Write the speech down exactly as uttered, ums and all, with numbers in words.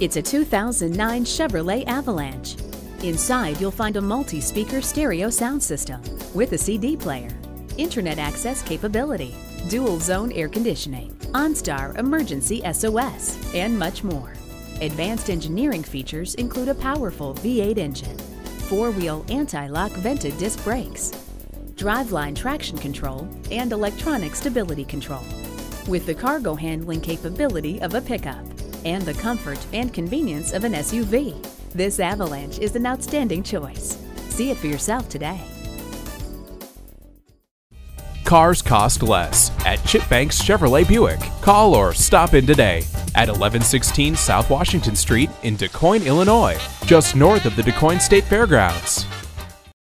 It's a two thousand nine Chevrolet Avalanche. Inside, you'll find a multi-speaker stereo sound system with a C D player, internet access capability, dual zone air conditioning, OnStar emergency S O S, and much more. Advanced engineering features include a powerful V eight engine, four-wheel anti-lock vented disc brakes, driveline traction control, and electronic stability control. With the cargo handling capability of a pickup and the comfort and convenience of an S U V, this Avalanche is an outstanding choice. See it for yourself today. Cars cost less at Chip Banks Chevrolet Buick. Call or stop in today at eleven sixteen South Washington Street in Du Quoin, Illinois, just north of the Du Quoin State Fairgrounds.